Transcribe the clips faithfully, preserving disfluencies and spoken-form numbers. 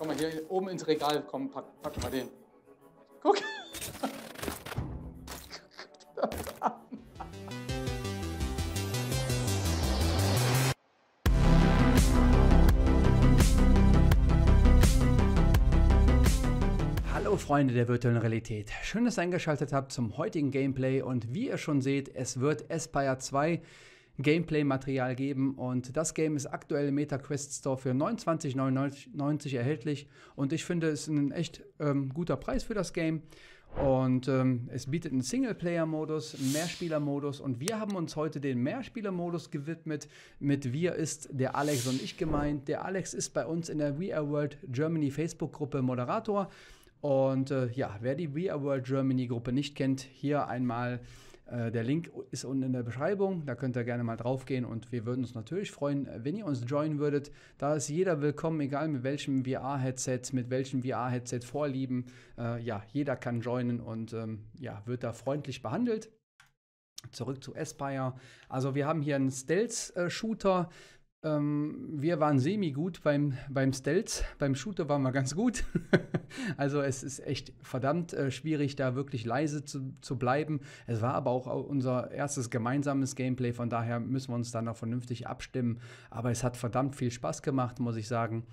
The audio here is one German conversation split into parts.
Guck mal, hier oben ins Regal. Komm, pack, pack mal den. Guck. Hallo Freunde der virtuellen Realität, schön, dass ihr eingeschaltet habt zum heutigen Gameplay und wie ihr schon seht, es wird Espire zwei Gameplay-Material geben und das Game ist aktuell im Meta Quest Store für neunundzwanzig neunundneunzig erhältlich und ich finde, es ist ein echt ähm, guter Preis für das Game und ähm, es bietet einen Singleplayer-Modus, einen Mehrspieler-Modus und wir haben uns heute den Mehrspieler-Modus gewidmet. Mit wir ist der Alex und ich gemeint. Der Alex ist bei uns in der V R World Germany Facebook-Gruppe Moderator. Und äh, ja, wer die V R World Germany Gruppe nicht kennt, hier einmal äh, der Link ist unten in der Beschreibung, da könnt ihr gerne mal drauf gehen und wir würden uns natürlich freuen, wenn ihr uns joinen würdet. Da ist jeder willkommen, egal mit welchem V R-Headset, mit welchem V R-Headset Vorlieben. Äh, ja, jeder kann joinen und ähm, ja, wird da freundlich behandelt. Zurück zu Espire. Also wir haben hier einen Stealth-Shooter. Ähm, wir waren semi-gut beim, beim Stealth, beim Shooter waren wir ganz gut. Also es ist echt verdammt äh, schwierig, da wirklich leise zu, zu bleiben. Es war aber auch unser erstes gemeinsames Gameplay, von daher müssen wir uns dann auch vernünftig abstimmen. Aber es hat verdammt viel Spaß gemacht, muss ich sagen.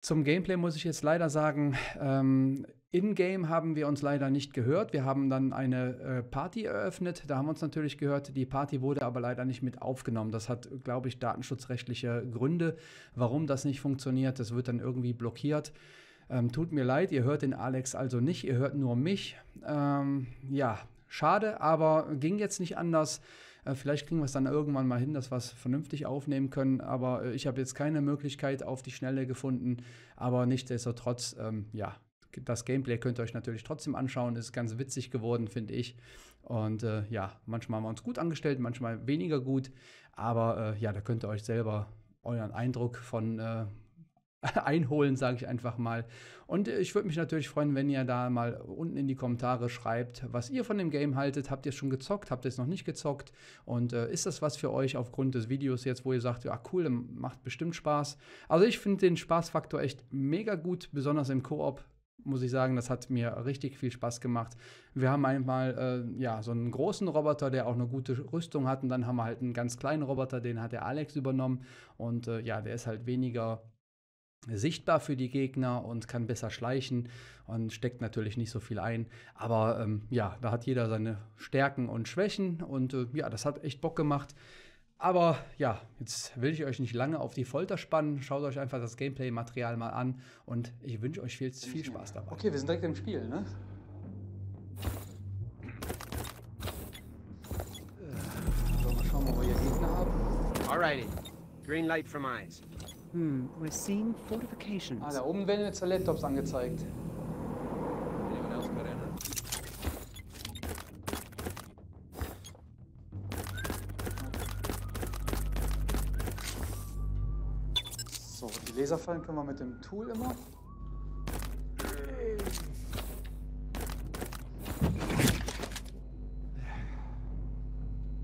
Zum Gameplay muss ich jetzt leider sagen, ähm, in-game haben wir uns leider nicht gehört. Wir haben dann eine äh, Party eröffnet. Da haben wir uns natürlich gehört. Die Party wurde aber leider nicht mit aufgenommen. Das hat, glaube ich, datenschutzrechtliche Gründe, warum das nicht funktioniert. Das wird dann irgendwie blockiert. Ähm, tut mir leid, ihr hört den Alex also nicht. Ihr hört nur mich. Ähm, ja, schade, aber ging jetzt nicht anders. Äh, vielleicht kriegen wir es dann irgendwann mal hin, dass wir es vernünftig aufnehmen können. Aber äh, ich habe jetzt keine Möglichkeit auf die Schnelle gefunden. Aber nichtsdestotrotz, ähm, ja. Das Gameplay könnt ihr euch natürlich trotzdem anschauen, ist ganz witzig geworden, finde ich. Und äh, ja, manchmal haben wir uns gut angestellt, manchmal weniger gut. Aber äh, ja, da könnt ihr euch selber euren Eindruck von äh, einholen, sage ich einfach mal. Und äh, ich würde mich natürlich freuen, wenn ihr da mal unten in die Kommentare schreibt, was ihr von dem Game haltet. Habt ihr es schon gezockt? Habt ihr es noch nicht gezockt? Und äh, ist das was für euch aufgrund des Videos jetzt, wo ihr sagt, ja cool, macht bestimmt Spaß. Also ich finde den Spaßfaktor echt mega gut, besonders im Koop. Muss ich sagen, das hat mir richtig viel Spaß gemacht. Wir haben einmal äh, ja, so einen großen Roboter, der auch eine gute Rüstung hat. Und dann haben wir halt einen ganz kleinen Roboter, den hat der Alex übernommen. Und äh, ja, der ist halt weniger sichtbar für die Gegner und kann besser schleichen und steckt natürlich nicht so viel ein. Aber ähm, ja, da hat jeder seine Stärken und Schwächen. Und äh, ja, das hat echt Bock gemacht. Aber ja, jetzt will ich euch nicht lange auf die Folter spannen. Schaut euch einfach das Gameplay-Material mal an und ich wünsche euch viel, viel Spaß dabei. Okay, wir sind direkt im Spiel, ne? So, mal schauen, wo wir hier Gegner haben. Alrighty. Green light from eyes. Hm, we're seeing fortifications. Ah, da oben werden jetzt Laptops angezeigt. Laserfallen können wir mit dem Tool immer.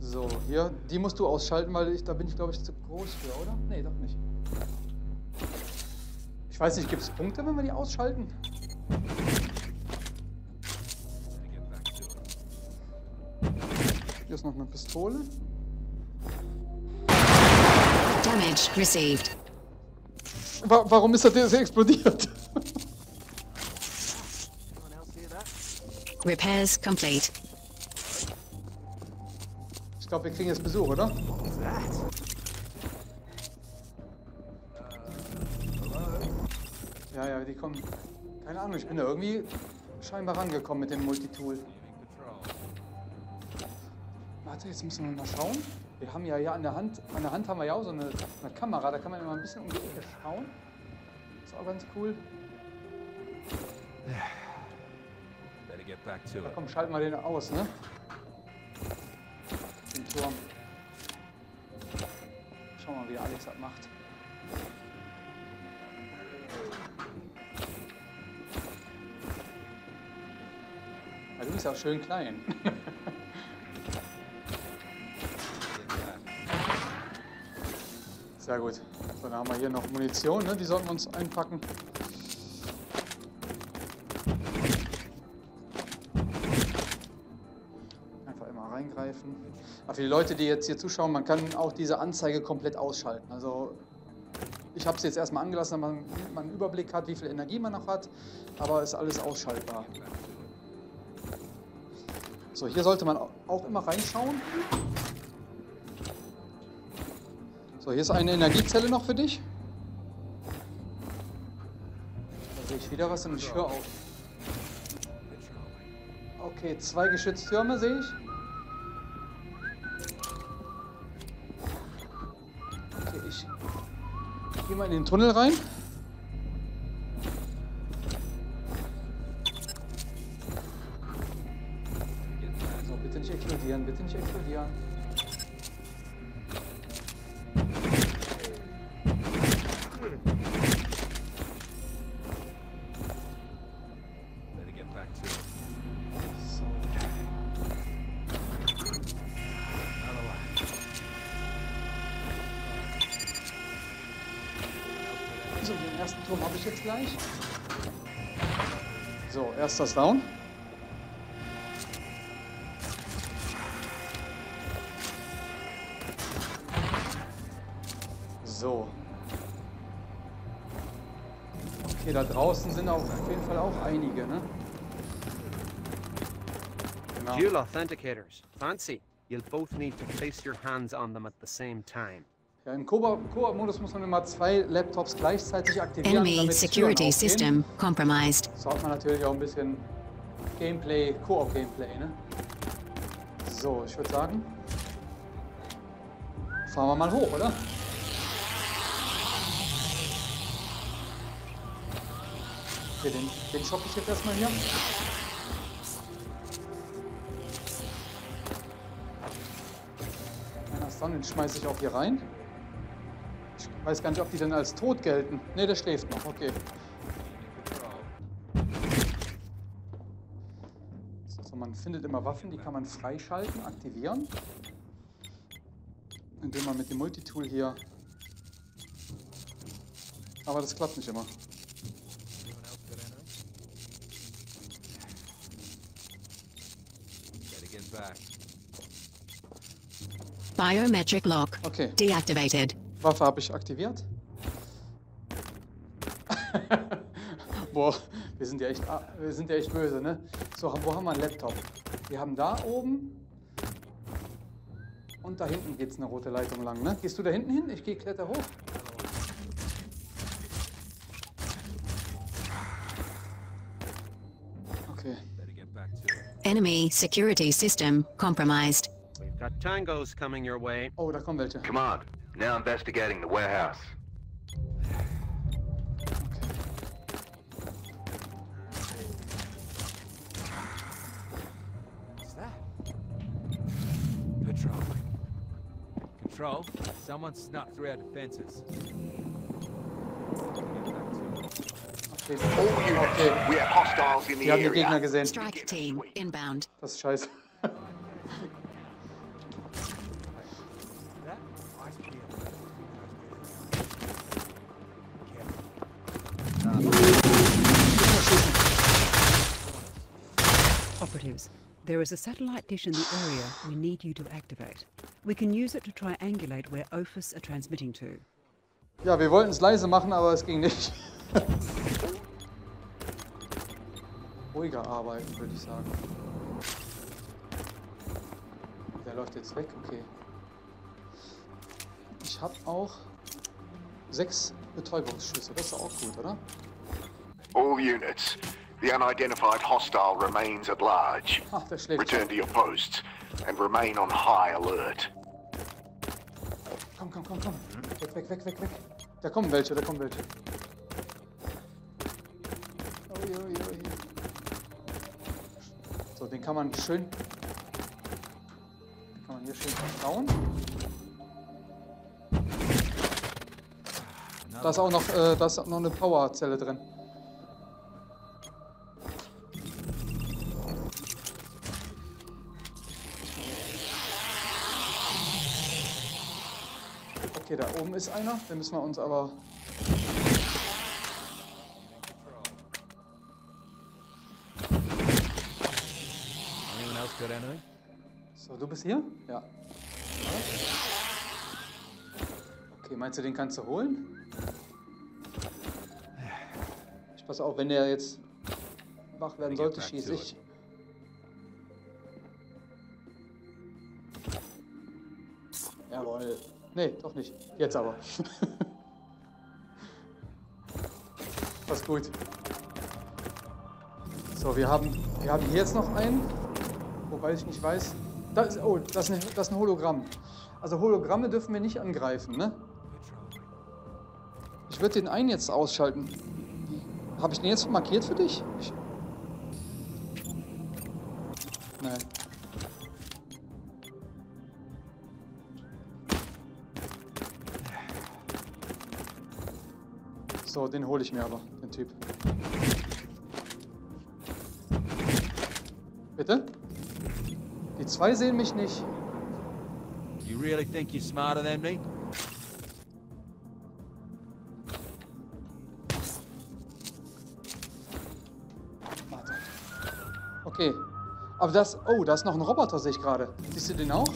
So, hier, die musst du ausschalten, weil ich, da bin ich glaube ich zu groß für, oder? Nee, doch nicht. Ich weiß nicht, gibt es Punkte, wenn wir die ausschalten? Hier ist noch eine Pistole. Damage received. Warum ist das explodiert? Repairs complete. Ich glaube, wir kriegen jetzt Besuch, oder? Ja, ja, die kommen. Keine Ahnung, ich bin da irgendwie scheinbar rangekommen mit dem Multitool. Warte, jetzt müssen wir mal schauen. Wir haben ja hier an der Hand, an der Hand haben wir ja auch so eine, eine Kamera, da kann man immer ein bisschen um die Ecke schauen. Ist auch ganz cool. Ja, komm, schalten wir den aus, ne? Den Turm. Schauen wir mal, wie Alex das macht. Ja, du bist ja auch schön klein. Sehr gut. Dann haben wir hier noch Munition, ne? Die sollten wir uns einpacken. Einfach immer reingreifen. Aber für die Leute, die jetzt hier zuschauen, man kann auch diese Anzeige komplett ausschalten. Also ich habe es jetzt erstmal angelassen, damit man einen Überblick hat, wie viel Energie man noch hat, aber ist alles ausschaltbar. So, hier sollte man auch immer reinschauen. So, hier ist eine Energiezelle noch für dich. Da sehe ich wieder was und ich höre auf. Okay, zwei Geschütztürme sehe ich. Okay, ich gehe mal in den Tunnel rein. So, bitte nicht explodieren, bitte nicht explodieren. So, erst das Down. So. Okay, da draußen sind auf jeden Fall auch einige, ne? Genau. Dual Authenticators. Fancy. You'll both need to place your hands on them at the same time. Ja, im Koop-Modus muss man immer zwei Laptops gleichzeitig aktivieren, damit die Türen aufgehen. So hat man natürlich auch ein bisschen Gameplay, Koop-Gameplay, ne? So, ich würde sagen, fahren wir mal hoch, oder? Okay, den, den shoppe ich jetzt erstmal hier. Einer ist dran, den schmeiße ich auch hier rein. Ich weiß gar nicht, ob die denn als tot gelten. Ne, der schläft noch, okay. So, man findet immer Waffen, die kann man freischalten, aktivieren. Indem man mit dem Multitool hier... Aber das klappt nicht immer. Biometric Lock. Okay. Deactivated. Waffe habe ich aktiviert. Boah, wir sind ja echt, wir sind ja echt böse, ne? So, wo haben wir einen Laptop? Wir haben da oben und da hinten geht's eine rote Leitung lang, ne? Gehst du da hinten hin? Ich gehe kletter hoch. Okay. Enemy security system compromised. We've got tangos coming your way. Oh, da kommen welche. Command. Now investigating the warehouse. What's that? Patrol. Control. Someone snuck through our defenses. Okay. Okay. We have hostiles in the area. Die Gegner gesehen. Strike team inbound. Das ist scheiße. Operatives, there is a satellite dish in the area we need you to activate. We can use it to triangulate where Ophis are transmitting to. Ja, wir wollten es leise machen, aber es ging nicht. Ruhiger arbeiten, würde ich sagen. Der läuft jetzt weg, okay. Ich habe auch sechs Betäubungsschüsse, das ist auch gut, oder? All units. The unidentified hostile remains at large. Ach, der schläft. Return to your posts and remain on high alert. Komm, komm, komm, komm. Weg, weg, weg, weg, weg. Da kommen welche, da kommen welche. Ui, ui, ui. So, den kann man schön... Den kann man hier schön verstauen. Da ist auch noch, äh, da ist noch eine Powerzelle drin. Okay, da oben ist einer, den müssen wir uns aber... der Erinnerung. So, du bist hier? Ja. Okay, meinst du, den kannst du holen? Ich passe auf, wenn der jetzt wach werden sollte, schieße ich. Jawohl. Nee, doch nicht. Jetzt aber. Passt gut. So, wir haben, wir haben hier jetzt noch einen, wobei ich nicht weiß. Da ist, oh, das ist, ein, das ist ein Hologramm. Also Hologramme dürfen wir nicht angreifen, ne? Ich würde den einen jetzt ausschalten. Habe ich den jetzt markiert für dich? Ich... Nein. So, den hole ich mir aber, den Typ. Bitte? Die zwei sehen mich nicht. You really think you're smarter than me? Warte. Okay. Aber das. Oh, da ist noch ein Roboter, sehe ich gerade. Siehst du den auch?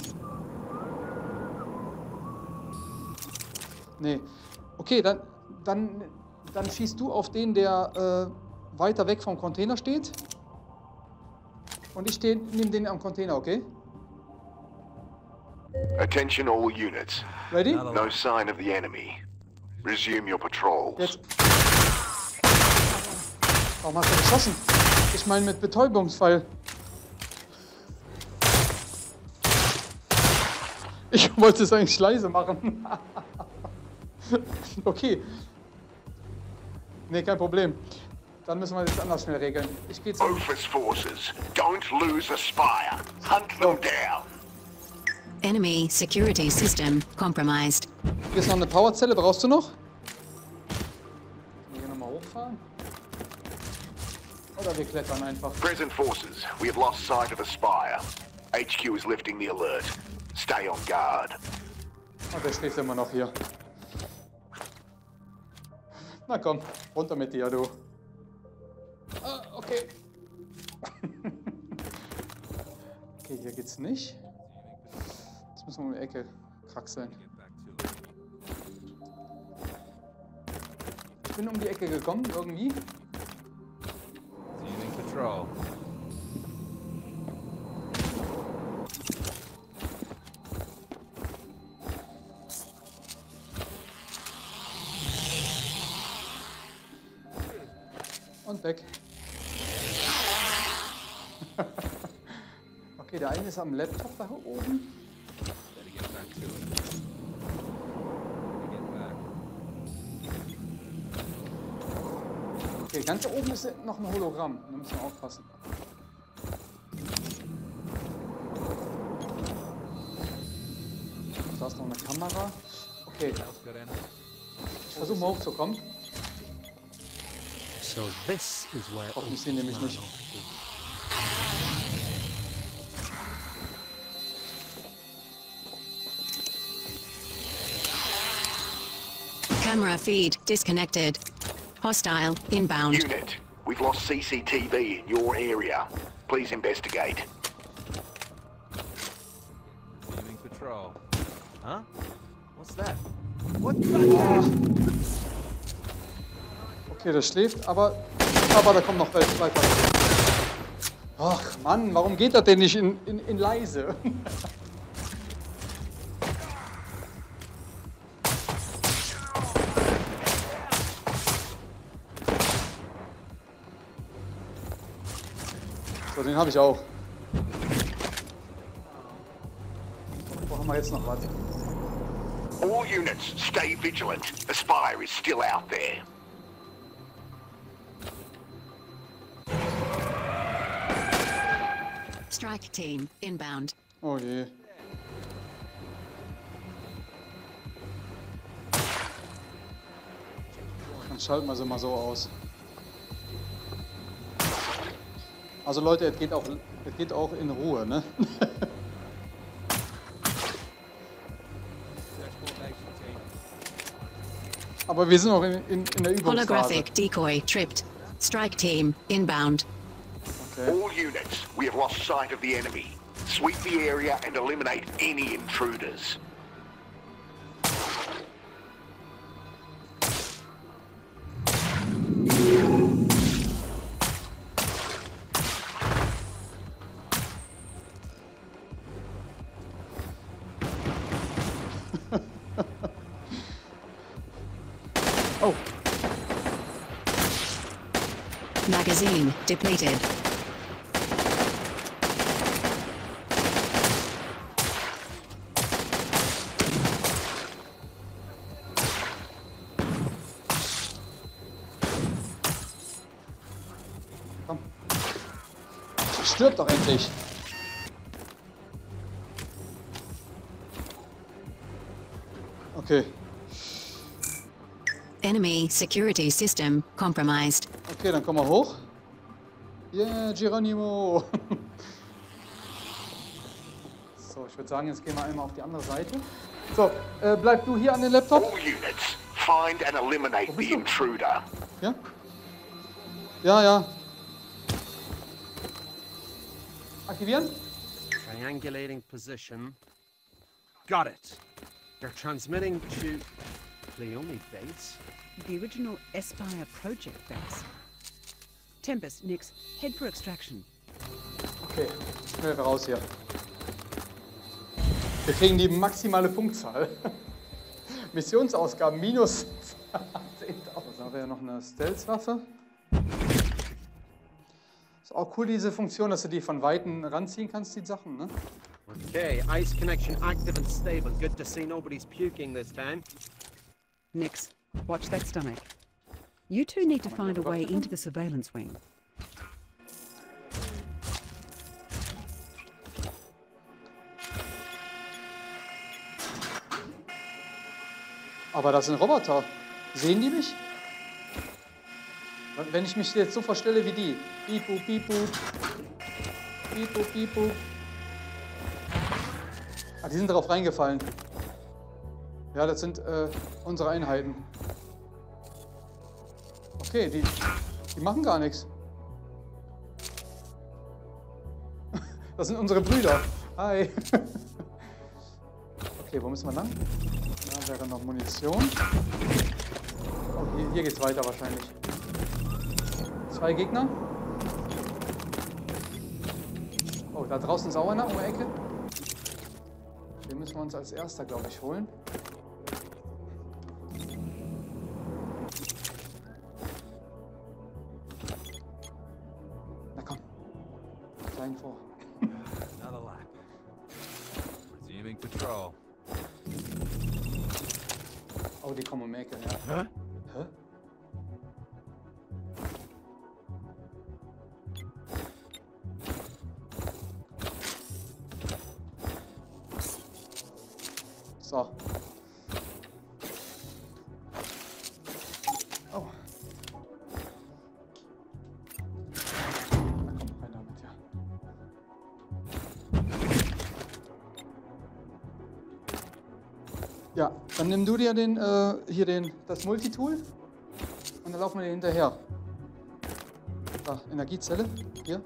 Nee. Okay, dann. Dann, dann schießt du auf den, der äh, weiter weg vom Container steht. Und ich nehme den am Container, okay? Attention all units. Ready? No sign of the enemy. Resume your patrols. Jetzt. Warum hast du geschossen? Ich meine mit Betäubungsfall. Ich wollte es eigentlich leise machen. Okay. Nee, kein Problem. Dann müssen wir das anders schnell regeln. Ich gehe jetzt. Ophis forces, don't lose Espire. Hunt them down. Enemy security system compromised. Hier ist noch eine Powerzelle, brauchst du noch? Können wir hier nochmal hochfahren? Oder wir klettern einfach. Present forces, we have lost sight of Espire. H Q is lifting the alert. Stay on guard. Oh, der schläft immer noch hier. Na komm, runter mit dir, du. Ah, okay. Okay, hier geht's nicht. Jetzt müssen wir um die Ecke kraxeln. Ich bin um die Ecke gekommen, irgendwie. Weg. Okay, der eine ist am Laptop da oben. Okay, ganz da oben ist noch ein Hologramm. Da müssen wir aufpassen. Da ist noch eine Kamera. Okay. Ich versuche mal hochzukommen. So, this is where oh, ich sehe nämlich nicht. Camera feed disconnected. Hostile inbound. Unit, we've lost C C T V in your area. Please investigate. Leaving patrol. Huh? What's that? What the Okay, der schläft, aber, aber da kommen noch welche weiter. Ach Mann, warum geht das denn nicht in, in, in leise? So, den habe ich auch. Wo haben wir jetzt noch was? All units, stay vigilant. Espire is still out there. Strike team inbound. Oh je. Dann schalten wir sie mal so aus. Also Leute, es geht auch, es geht auch in Ruhe, ne? Aber wir sind noch in, in, in der Übungsphase. Holographic decoy tripped. Strike team inbound. Okay. All units, we have lost sight of the enemy. Sweep the area and eliminate any intruders. Oh. Magazine depleted. Komm. Stirb doch endlich. Okay. Enemy security system compromised. Okay, dann kommen wir hoch. Yeah, Geronimo. So, ich würde sagen, jetzt gehen wir einmal auf die andere Seite. So, äh, bleib du hier an den Laptop. All units, find and eliminate the intruder. Ja? Ja, ja. Aktivieren? Triangulating position. Got it. They're transmitting to Leonie base? The original Espire project base. Tempest, Nix, head for extraction. Okay, schnell raus hier. Wir kriegen die maximale Punktzahl. Missionsausgaben minus zehntausend. Da wäre ja noch eine Stealth-Waffe. Ist auch cool, diese Funktion, dass du die von Weitem ranziehen kannst, die Sachen, ne? Okay, ice connection active and stable. Good to see nobody's puking this time. Nix, watch that stomach. You two need to find a way into the surveillance wing. Aber das sind Roboter. Sehen die mich? Wenn ich mich jetzt so verstelle wie die. Pipu, pipu. Pipu, pipu. Ah, die sind drauf reingefallen. Ja, das sind äh, unsere Einheiten. Okay, die, die machen gar nichts. Das sind unsere Brüder. Hi. Okay, wo müssen wir lang? Da wäre noch Munition. Oh, hier, hier geht's weiter wahrscheinlich. Zwei Gegner. Oh, da draußen ist auch einer um die Ecke. Den müssen wir uns als erster, glaube ich, holen. Oh, die kommen um die Ecke, ja. Hä? Hä? So. Oh. Da kommt einer mit, ja. Ja. Dann nimm du dir den, äh, hier den, das Multitool und dann laufen wir hinterher. Da, Energiezelle, hier.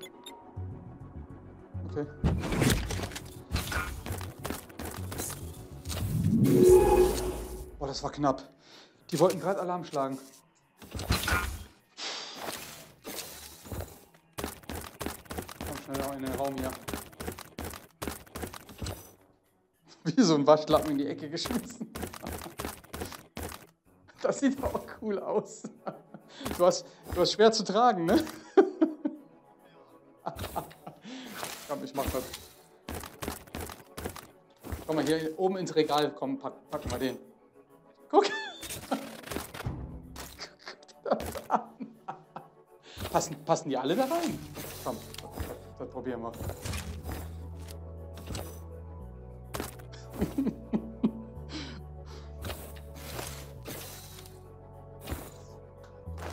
Okay. Boah, das war knapp. Die wollten gerade Alarm schlagen. Komm schnell auch in den Raum hier. Wie so ein Waschlappen in die Ecke geschmissen. Das sieht aber auch cool aus. Du hast, du hast schwer zu tragen, ne? Komm, ich mach das. Komm mal, hier oben ins Regal, komm, pack, pack mal den. Guck! Guck das an. Passen, passen die alle da rein? Komm, das probieren wir.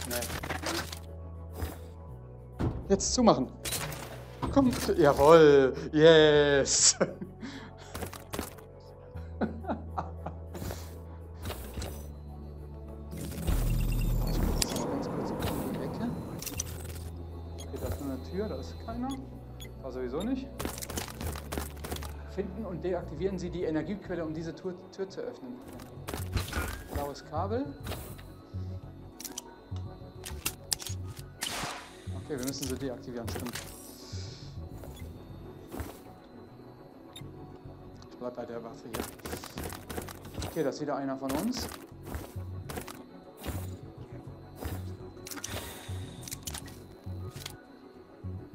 Nee. Jetzt zumachen. Komm, jawohl, yes. Ich muss jetzt mal ganz kurz um die Ecke. Okay, da ist eine Tür. Tür, da ist keiner. Da sowieso nicht. Finden und deaktivieren Sie die Energiequelle, um diese Tür, Tür zu öffnen. Blaues Kabel. Okay, wir müssen sie deaktivieren, stimmt. Ich bleib bei der Waffe hier. Okay, das ist wieder einer von uns.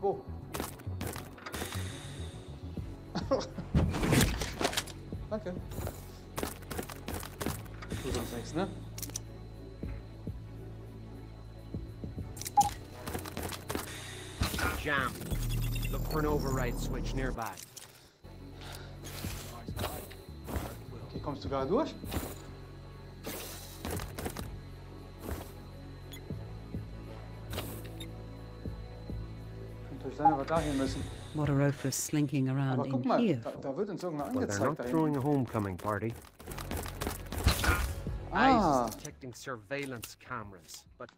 Wo? Danke. Du sonst nichts, ne? Jam. Look for an override switch nearby. Okay, kommst du gerade durch? What are Ophis slinking around in here? Da, da wird uns irgendeiner angezeigt. They're throwing a homecoming party. Ah. Ice is detecting surveillance cameras, but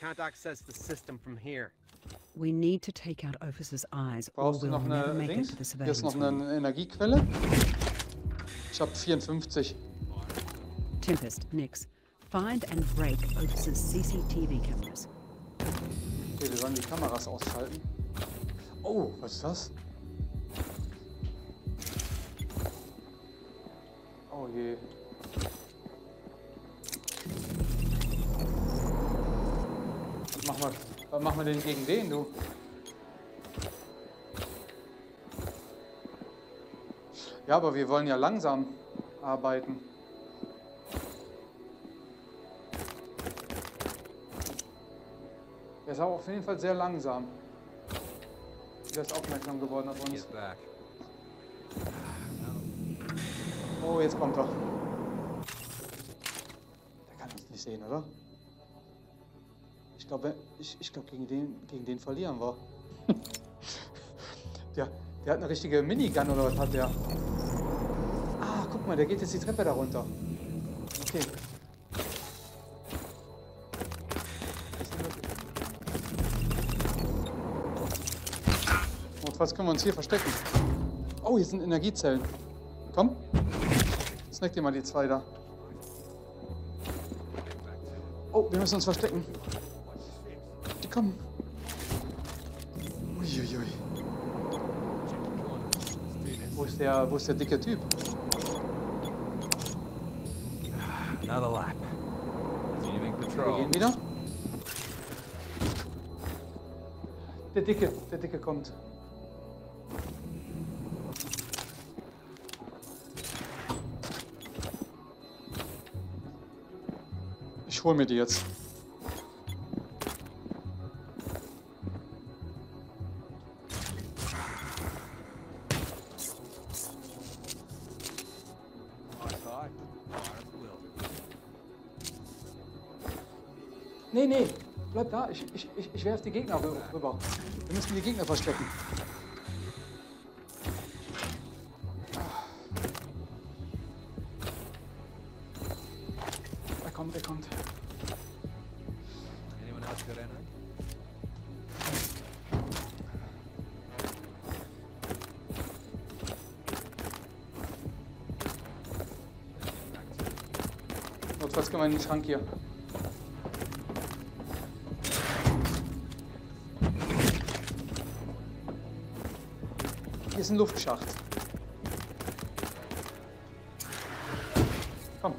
can't access the system from here. We need to take out Ophis's eyes. Brauchst du noch eine Dings? Hier ist noch eine Energiequelle. Ich hab vierundfünfzig. Tempest, Nix. Find and break Ophis's C C T V cameras. Okay, wir sollen die Kameras ausschalten. Oh, was ist das? Oh je. Was machen wir, was machen wir denn gegen den, du? Ja, aber wir wollen ja langsam arbeiten. Der ist auch auf jeden Fall sehr langsam. Der ist aufmerksam geworden auf uns. Oh, jetzt kommt er. Der kann uns nicht sehen, oder? Ich glaube, ich, ich glaub, gegen, den, gegen den verlieren wir. der, der hat eine richtige Minigun oder was hat der? Ah, guck mal, der geht jetzt die Treppe da runter. Okay. Was können wir uns hier verstecken? Oh, hier sind Energiezellen. Komm. Snack dir mal die zwei da. Oh, wir müssen uns verstecken. Die kommen. Uiuiui. Wo ist der, wo ist der dicke Typ? Wir gehen wieder. Der dicke, der dicke kommt. Ich hol mir die jetzt. Nee, nee, bleib da. Ich, ich, ich werf die Gegner rüber. Wir müssen die Gegner verstecken. Er kommt, er kommt. Was können wir in den Schrank hier? Hier ist ein Luftschacht. Komm.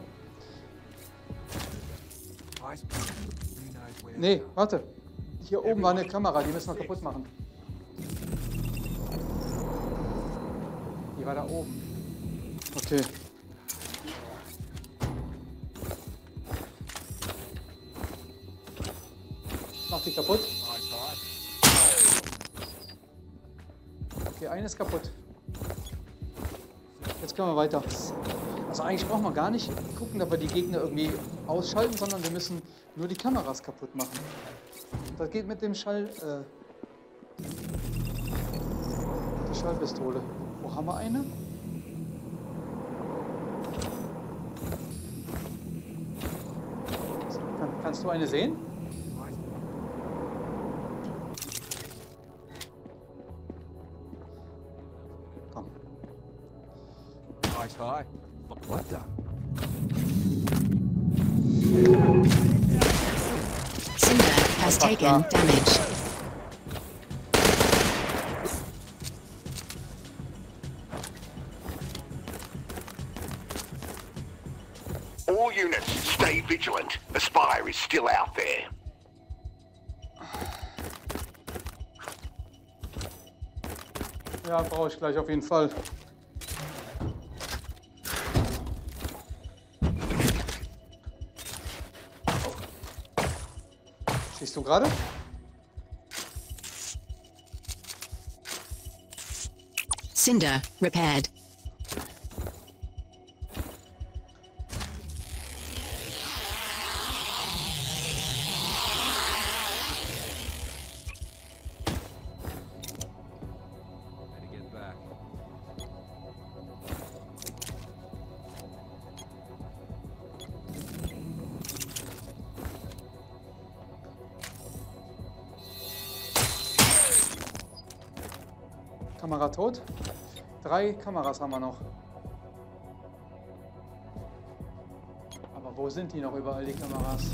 Nee, warte. Hier oben war eine Kamera, die müssen wir kaputt machen. Die war da oben. Okay. Mach die kaputt. Okay, eine ist kaputt. Jetzt können wir weiter. Also eigentlich brauchen wir gar nicht gucken, ob wir die Gegner irgendwie ausschalten, sondern wir müssen nur die Kameras kaputt machen. Das geht mit dem Schall... Äh, mit der Schallpistole. Wo haben wir eine? Kann, kannst du eine sehen? What the? Simba has taken damage. All units, stay vigilant. Espire is still out there. Ja, brauche ich gleich auf jeden Fall. Schießt du gerade? Cinder repaired. Kamera tot. Drei Kameras haben wir noch. Aber wo sind die noch überall, die Kameras?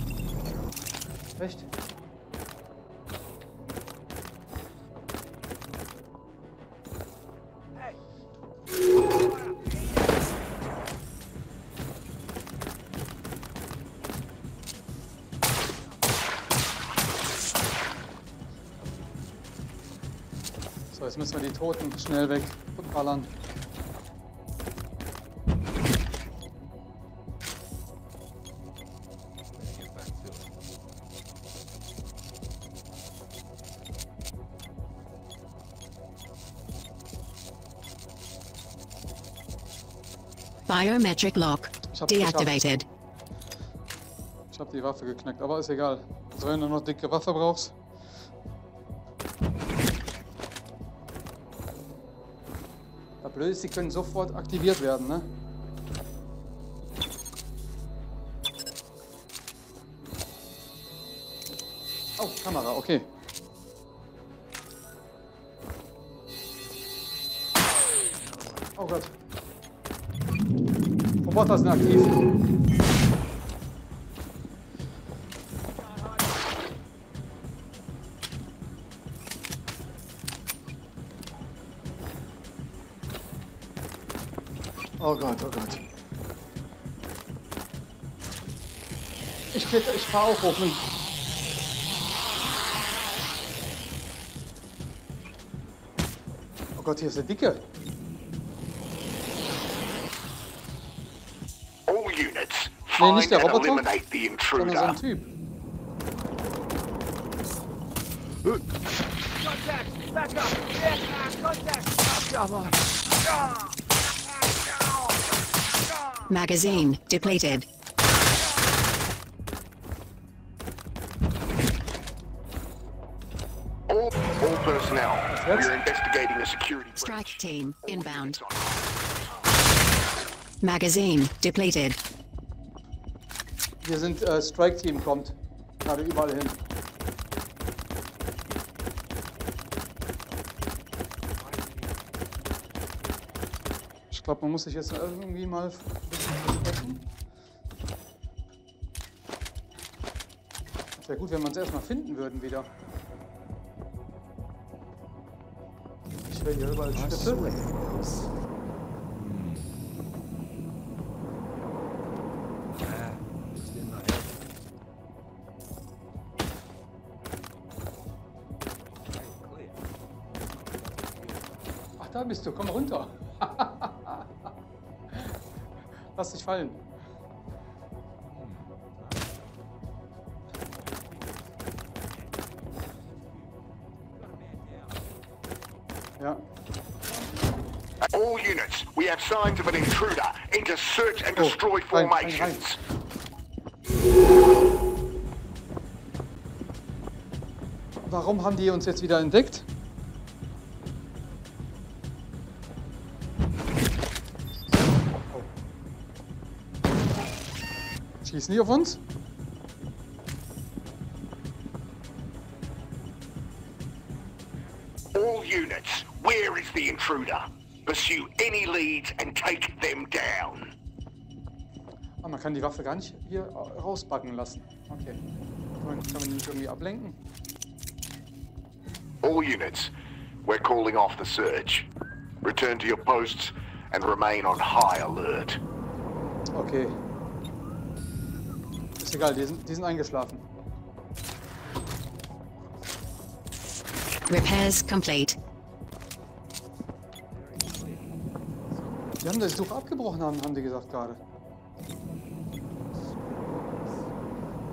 Echt? Jetzt müssen wir die Toten schnell wegballern. Biometric Lock deactivated. Ich habe die Waffe geknackt, aber ist egal. Also wenn du noch dicke Waffe brauchst. Blöd ist, sie können sofort aktiviert werden, ne? Oh, Kamera, okay. Oh Gott. Roboter sind aktiv. Oh Gott, oh Gott. Ich bitte, ich fahr aufrufen. Oh Gott, hier ist der Dicke. Nee, nicht der Roboter, sondern so ein Typ. Magazine depleted. All, all personnel, we're investigating a security breach. Strike team inbound. Magazine depleted. Wir sind uh, Strike Team kommt gerade überall hin. Ich glaube, man muss sich jetzt irgendwie mal es wäre gut, wenn wir uns erstmal finden würden wieder. Ich höre hier überall Schritte. Ach, da bist du, komm runter. Lass dich fallen. Ja. All units, we have signs of an intruder. Into search and destroy formations. Warum haben die uns jetzt wieder entdeckt? Schießen die auf uns? All units, where is the intruder? Pursue any leads and take them down. Ah, man kann die Waffe gar nicht hier rausbacken lassen. Okay. Kann man nicht irgendwie ablenken? All units, we're calling off the search. Return to your posts and remain on high alert. Okay. Ist egal, die sind, die sind eingeschlafen. Repairs complete. Die haben das doch abgebrochen, haben, haben die gesagt gerade.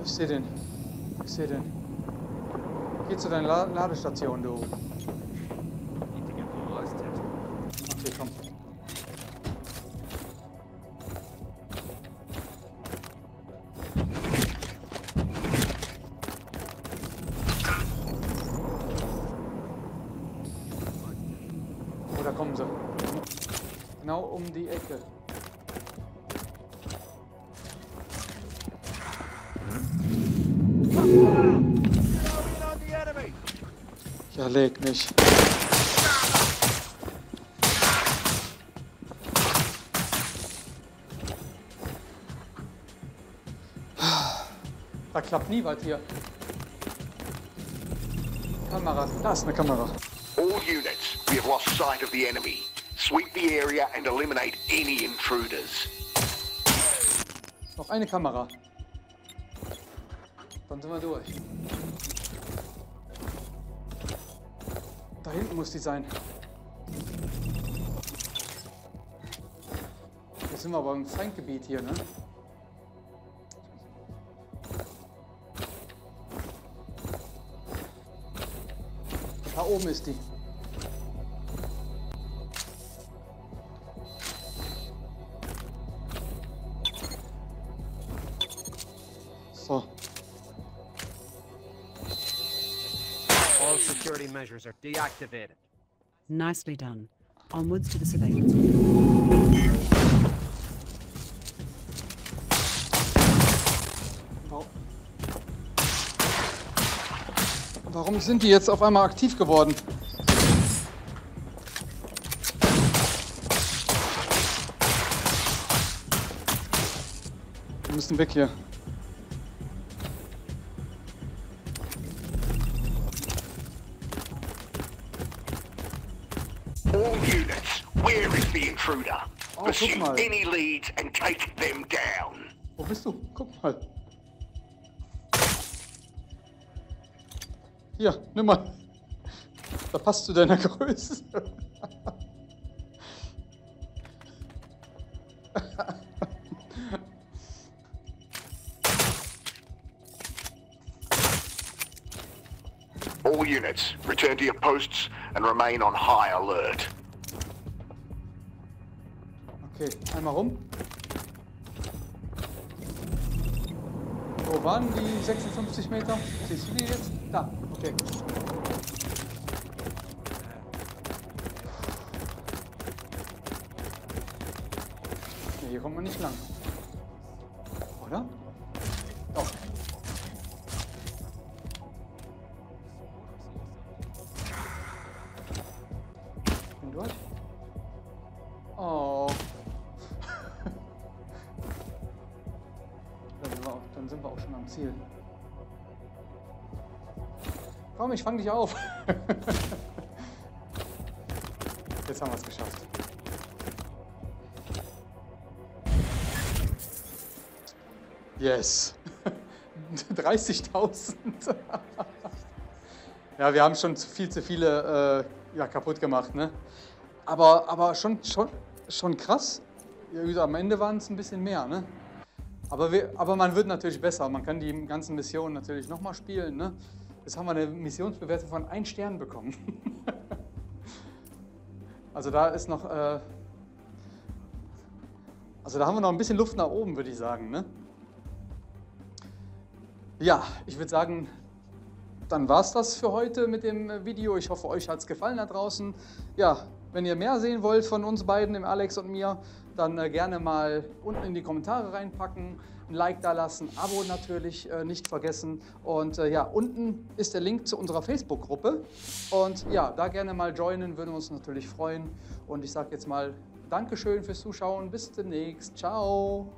Ich sehe den. Ich sehe den. Geh zu deiner La Ladestation, du. Okay, komm. Oh, da kommen sie. Genau um die Ecke. Ja, leg mich. Da klappt nie was hier. Kamera, da ist eine Kamera. All units, we have lost sight of the enemy. Sweep the area and eliminate any intruders. Noch eine Kamera. Dann sind wir durch. Da hinten muss die sein. Jetzt sind wir aber im Feindgebiet hier, ne? Da oben ist die. So. All security measures are deactivated. Nicely done. Onwards to the surveillance. Oh. Warum sind die jetzt auf einmal aktiv geworden? Wir müssen weg hier. Oh, guck mal. Wo bist du? Guck mal. Hier, nimm mal. Da passt zu deiner Größe. All units, return to your posts and remain on high alert. Okay, einmal rum. Wo waren die sechsundfünfzig Meter? Siehst du die jetzt? Da, okay. Nee, hier kommt man nicht lang. Oder? Doch. Ich bin durch. Oh. Dann sind wir auch schon am Ziel. Komm, ich fang dich auf. Jetzt haben wir es geschafft. Yes. dreißigtausend. Ja, wir haben schon viel zu viele äh, ja, kaputt gemacht, ne? Aber, aber schon, schon, schon krass. Ja, am Ende waren es ein bisschen mehr, ne? Aber, wir, aber man wird natürlich besser. Man kann die ganzen Missionen natürlich nochmal spielen. Ne? Jetzt haben wir eine Missionsbewertung von ein Stern bekommen. Also da ist noch, äh also da haben wir noch ein bisschen Luft nach oben, würde ich sagen. Ne? Ja, ich würde sagen, dann war es das für heute mit dem Video. Ich hoffe, euch hat es gefallen da draußen. Ja, wenn ihr mehr sehen wollt von uns beiden, dem Alex und mir, dann gerne mal unten in die Kommentare reinpacken. ein Like da lassen, Abo natürlich äh, nicht vergessen. Und äh, ja, unten ist der Link zu unserer Facebook-Gruppe. Und ja, da gerne mal joinen, würden uns natürlich freuen. Und ich sage jetzt mal Dankeschön fürs Zuschauen. Bis demnächst. Ciao.